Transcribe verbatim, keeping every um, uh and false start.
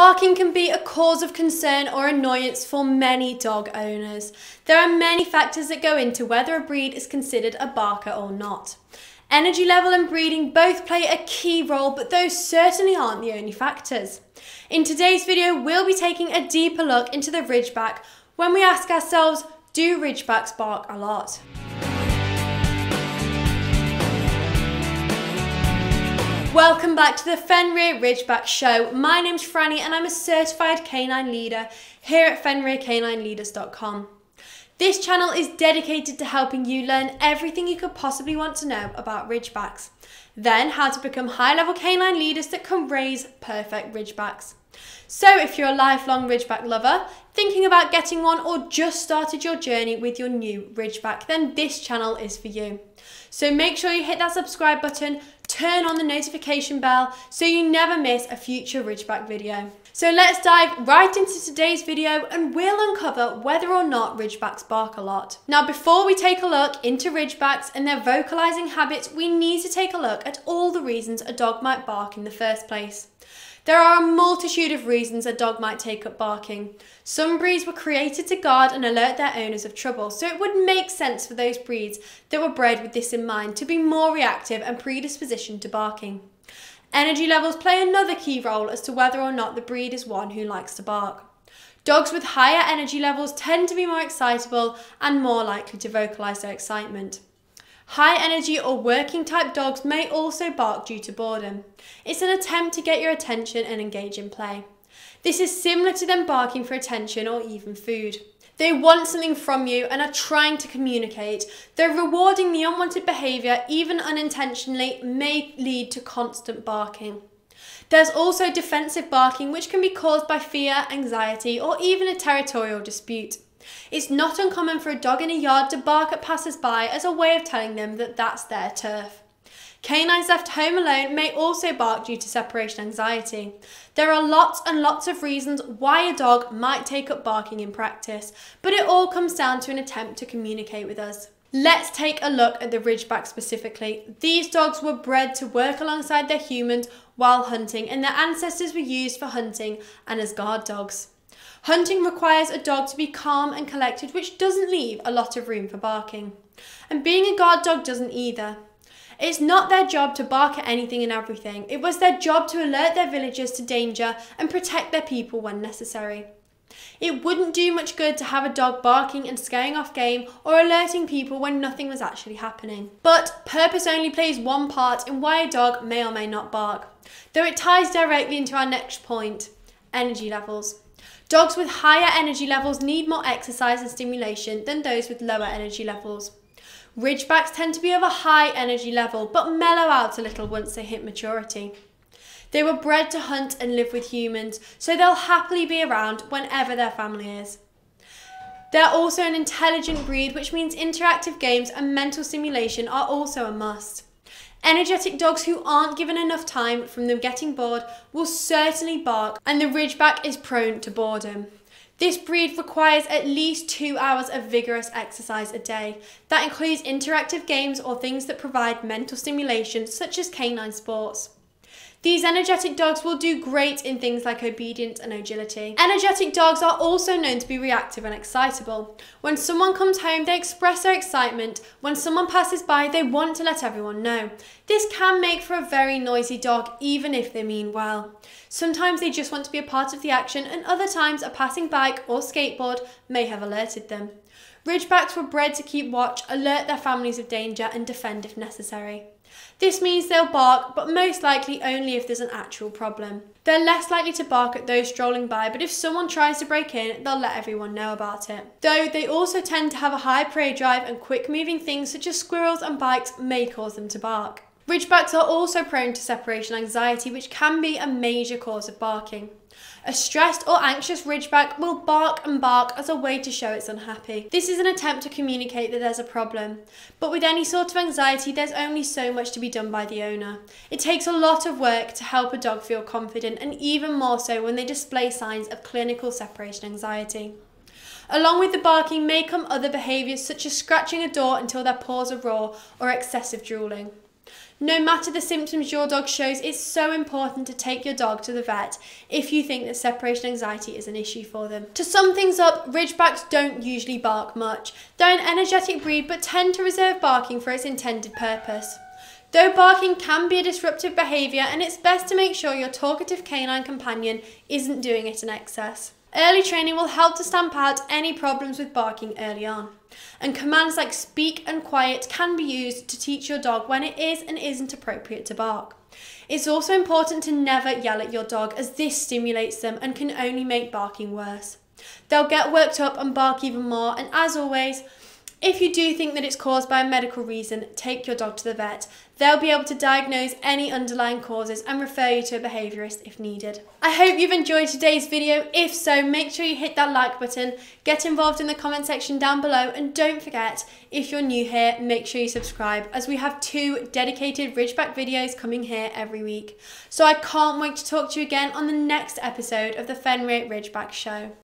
Barking can be a cause of concern or annoyance for many dog owners. There are many factors that go into whether a breed is considered a barker or not. Energy level and breeding both play a key role, but those certainly aren't the only factors. In today's video, we'll be taking a deeper look into the Ridgeback when we ask ourselves, do Ridgebacks bark a lot? Welcome back to the Fenrir Ridgeback Show. My name's Franny and I'm a certified canine leader here at Fenrir Canine Leaders dot com. This channel is dedicated to helping you learn everything you could possibly want to know about Ridgebacks. Then how to become high-level canine leaders that can raise perfect Ridgebacks. So if you're a lifelong Ridgeback lover, thinking about getting one or just started your journey with your new Ridgeback, then this channel is for you. So make sure you hit that subscribe button, turn on the notification bell so you never miss a future Ridgeback video. So let's dive right into today's video and we'll uncover whether or not Ridgebacks bark a lot. Now before we take a look into Ridgebacks and their vocalizing habits, we need to take a look at all the reasons a dog might bark in the first place. There are a multitude of reasons a dog might take up barking. Some breeds were created to guard and alert their owners of trouble, so it would make sense for those breeds that were bred with this in mind to be more reactive and predispositioned to barking. Energy levels play another key role as to whether or not the breed is one who likes to bark. Dogs with higher energy levels tend to be more excitable and more likely to vocalise their excitement. High energy or working type dogs may also bark due to boredom. It's an attempt to get your attention and engage in play. This is similar to them barking for attention or even food. They want something from you and are trying to communicate, though rewarding the unwanted behaviour, even unintentionally, may lead to constant barking. There's also defensive barking, which can be caused by fear, anxiety, or even a territorial dispute. It's not uncommon for a dog in a yard to bark at passers-by as a way of telling them that that's their turf. Canines left home alone may also bark due to separation anxiety. There are lots and lots of reasons why a dog might take up barking in practice, but it all comes down to an attempt to communicate with us. Let's take a look at the Ridgeback specifically. These dogs were bred to work alongside their humans while hunting, and their ancestors were used for hunting and as guard dogs. Hunting requires a dog to be calm and collected, which doesn't leave a lot of room for barking. And being a guard dog doesn't either. It's not their job to bark at anything and everything. It was their job to alert their villagers to danger and protect their people when necessary. It wouldn't do much good to have a dog barking and scaring off game or alerting people when nothing was actually happening. But purpose only plays one part in why a dog may or may not bark, though it ties directly into our next point, energy levels. Dogs with higher energy levels need more exercise and stimulation than those with lower energy levels. Ridgebacks tend to be of a high energy level, but mellow out a little once they hit maturity. They were bred to hunt and live with humans, so they'll happily be around whenever their family is. They're also an intelligent breed, which means interactive games and mental stimulation are also a must. Energetic dogs who aren't given enough time from them getting bored will certainly bark, and the Ridgeback is prone to boredom. This breed requires at least two hours of vigorous exercise a day. That includes interactive games or things that provide mental stimulation, such as canine sports. These energetic dogs will do great in things like obedience and agility. Energetic dogs are also known to be reactive and excitable. When someone comes home, they express their excitement. When someone passes by, they want to let everyone know. This can make for a very noisy dog, even if they mean well. Sometimes they just want to be a part of the action, and other times a passing bike or skateboard may have alerted them. Ridgebacks were bred to keep watch, alert their families of danger, and defend if necessary. This means they'll bark, but most likely only if there's an actual problem. They're less likely to bark at those strolling by, but if someone tries to break in, they'll let everyone know about it. Though they also tend to have a high prey drive, and quick-moving things such as squirrels and bikes may cause them to bark. Ridgebacks are also prone to separation anxiety, which can be a major cause of barking. A stressed or anxious Ridgeback will bark and bark as a way to show it's unhappy. This is an attempt to communicate that there's a problem, but with any sort of anxiety, there's only so much to be done by the owner. It takes a lot of work to help a dog feel confident, and even more so when they display signs of clinical separation anxiety. Along with the barking may come other behaviours such as scratching a door until their paws are raw or excessive drooling. No matter the symptoms your dog shows, it's so important to take your dog to the vet if you think that separation anxiety is an issue for them. To sum things up, Ridgebacks don't usually bark much. They're an energetic breed but tend to reserve barking for its intended purpose. Though barking can be a disruptive behaviour, and it's best to make sure your talkative canine companion isn't doing it in excess. Early training will help to stamp out any problems with barking early on. And commands like speak and quiet can be used to teach your dog when it is and isn't appropriate to bark. It's also important to never yell at your dog, as this stimulates them and can only make barking worse. They'll get worked up and bark even more, and as always, if you do think that it's caused by a medical reason, take your dog to the vet. They'll be able to diagnose any underlying causes and refer you to a behaviourist if needed. I hope you've enjoyed today's video. If so, make sure you hit that like button, get involved in the comment section down below, and don't forget, if you're new here, make sure you subscribe, as we have two dedicated Ridgeback videos coming here every week. So I can't wait to talk to you again on the next episode of the Fenrir Ridgeback Show.